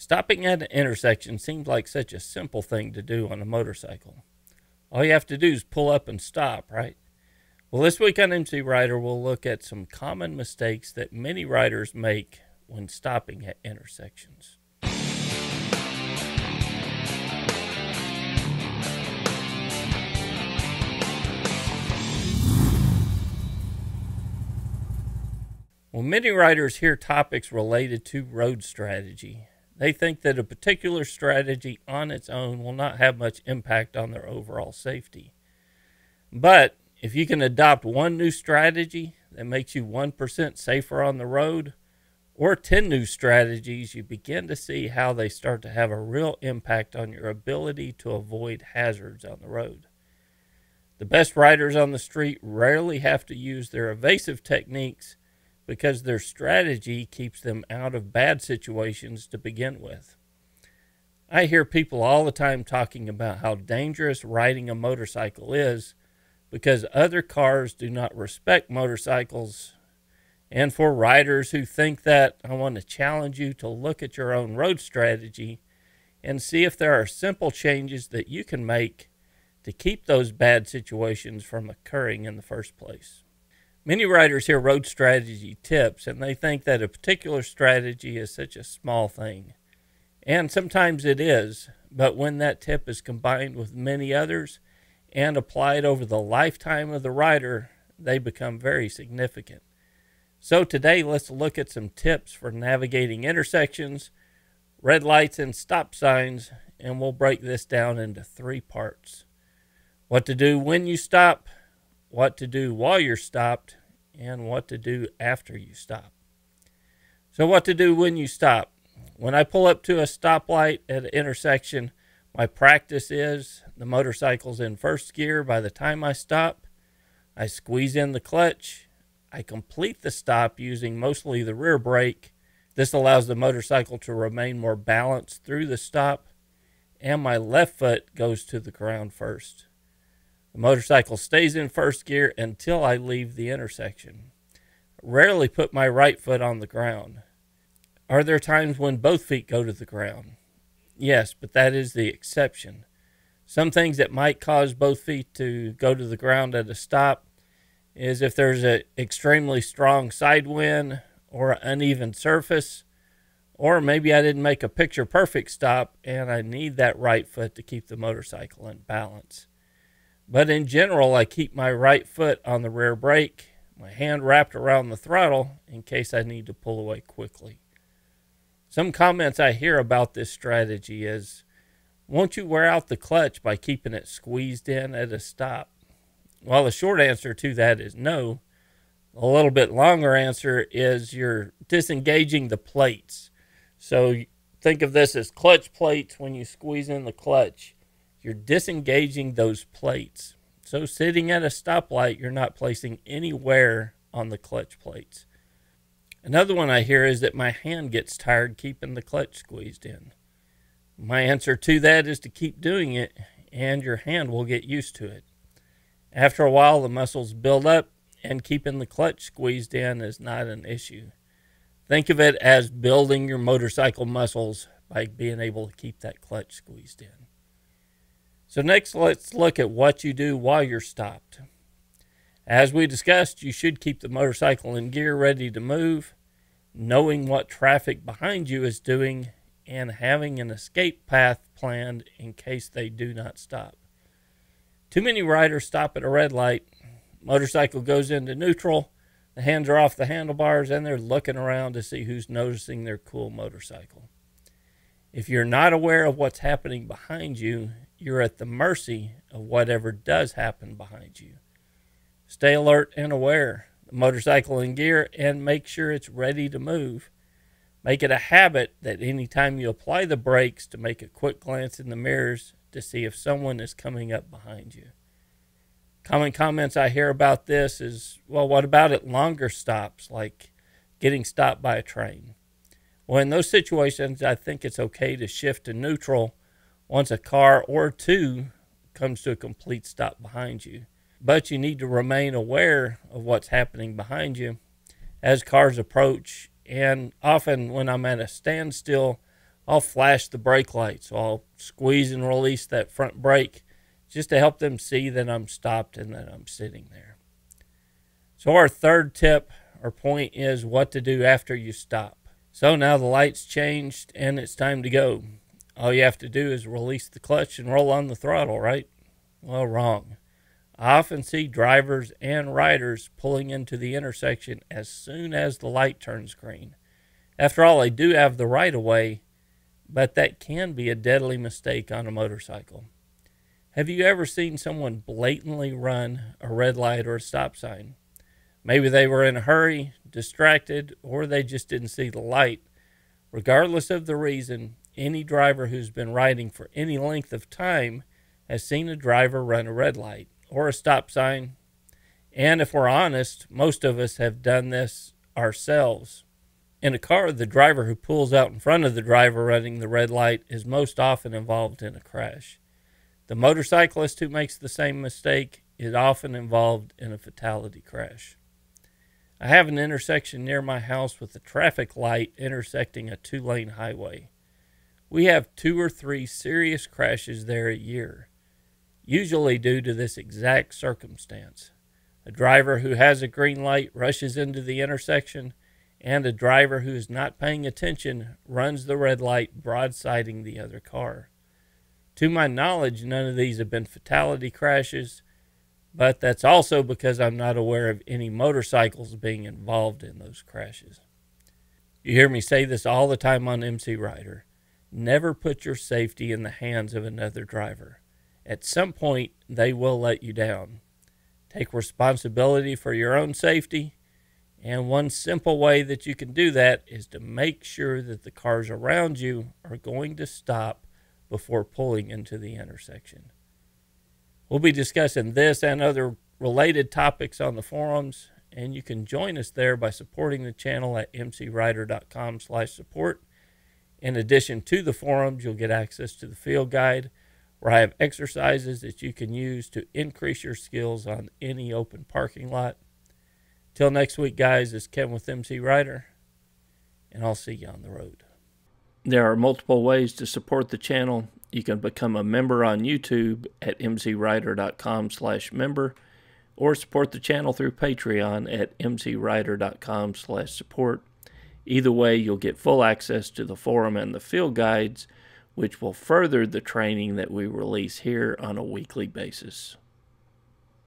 Stopping at an intersection seemed like such a simple thing to do on a motorcycle. All you have to do is pull up and stop, right? Well, this week on MC Rider, we'll look at some common mistakes that many riders make when stopping at intersections. Well, many riders hear topics related to road strategy. They think that a particular strategy on its own will not have much impact on their overall safety. But if you can adopt one new strategy that makes you 1% safer on the road, or 10 new strategies, you begin to see how they start to have a real impact on your ability to avoid hazards on the road. The best riders on the street rarely have to use their evasive techniques because their strategy keeps them out of bad situations to begin with. I hear people all the time talking about how dangerous riding a motorcycle is because other cars do not respect motorcycles. And for riders who think that, I want to challenge you to look at your own road strategy and see if there are simple changes that you can make to keep those bad situations from occurring in the first place. Many riders hear road strategy tips and they think that a particular strategy is such a small thing. And sometimes it is, but when that tip is combined with many others and applied over the lifetime of the rider, they become very significant. So today, let's look at some tips for navigating intersections, red lights, and stop signs, and we'll break this down into three parts. What to do when you stop, what to do while you're stopped, and what to do after you stop. So what to do when you stop. When I pull up to a stoplight at an intersection, my practice is the motorcycle's in first gear by the time I stop. I squeeze in the clutch. I complete the stop using mostly the rear brake. This allows the motorcycle to remain more balanced through the stop, and my left foot goes to the ground first. The motorcycle stays in first gear until I leave the intersection. I rarely put my right foot on the ground. Are there times when both feet go to the ground? Yes, but that is the exception. Some things that might cause both feet to go to the ground at a stop is if there's an extremely strong side wind or an uneven surface, or maybe I didn't make a picture perfect stop and I need that right foot to keep the motorcycle in balance. But in general, I keep my right foot on the rear brake, my hand wrapped around the throttle in case I need to pull away quickly. Some comments I hear about this strategy is, won't you wear out the clutch by keeping it squeezed in at a stop? Well, the short answer to that is no. A little bit longer answer is you're disengaging the plates. So think of this as clutch plates. When you squeeze in the clutch, you're disengaging those plates. So sitting at a stoplight, you're not placing any wear on the clutch plates. Another one I hear is that my hand gets tired keeping the clutch squeezed in. My answer to that is to keep doing it, and your hand will get used to it. After a while, the muscles build up, and keeping the clutch squeezed in is not an issue. Think of it as building your motorcycle muscles by being able to keep that clutch squeezed in. So next, let's look at what you do while you're stopped. As we discussed, you should keep the motorcycle in gear ready to move, knowing what traffic behind you is doing, and having an escape path planned in case they do not stop. Too many riders stop at a red light, motorcycle goes into neutral, the hands are off the handlebars, and they're looking around to see who's noticing their cool motorcycle. If you're not aware of what's happening behind you, you're at the mercy of whatever does happen behind you. Stay alert and aware, the motorcycle in gear, and make sure it's ready to move. Make it a habit that anytime you apply the brakes to make a quick glance in the mirrors to see if someone is coming up behind you. Common comments I hear about this is, well, what about at longer stops, like getting stopped by a train? Well, in those situations, I think it's okay to shift to neutral once a car or two comes to a complete stop behind you. But you need to remain aware of what's happening behind you as cars approach. And often when I'm at a standstill, I'll flash the brake light. So I'll squeeze and release that front brake just to help them see that I'm stopped and that I'm sitting there. So our third tip or point is what to do after you stop. So now the light's changed and it's time to go. All you have to do is release the clutch and roll on the throttle, right? Well, wrong. I often see drivers and riders pulling into the intersection as soon as the light turns green. After all, they do have the right of way, but that can be a deadly mistake on a motorcycle. Have you ever seen someone blatantly run a red light or a stop sign? Maybe they were in a hurry, distracted, or they just didn't see the light. Regardless of the reason, any driver who's been riding for any length of time has seen a driver run a red light or a stop sign. And if we're honest, most of us have done this ourselves. In a car, the driver who pulls out in front of the driver running the red light is most often involved in a crash. The motorcyclist who makes the same mistake is often involved in a fatality crash. I have an intersection near my house with a traffic light intersecting a two-lane highway. We have 2 or 3 serious crashes there a year, usually due to this exact circumstance. A driver who has a green light rushes into the intersection, and a driver who is not paying attention runs the red light, broadsiding the other car. To my knowledge, none of these have been fatality crashes, but that's also because I'm not aware of any motorcycles being involved in those crashes. You hear me say this all the time on MC Rider. Never put your safety in the hands of another driver. At some point, they will let you down. Take responsibility for your own safety, and one simple way that you can do that is to make sure that the cars around you are going to stop before pulling into the intersection. We'll be discussing this and other related topics on the forums, and you can join us there by supporting the channel at mcrider.com/support. In addition to the forums, you'll get access to the field guide, where I have exercises that you can use to increase your skills on any open parking lot. Till next week, guys, it's Kevin with MC Rider, and I'll see you on the road. There are multiple ways to support the channel. You can become a member on YouTube at mcrider.com/member, or support the channel through Patreon at mcrider.com/support. Either way, you'll get full access to the forum and the field guides, which will further the training that we release here on a weekly basis.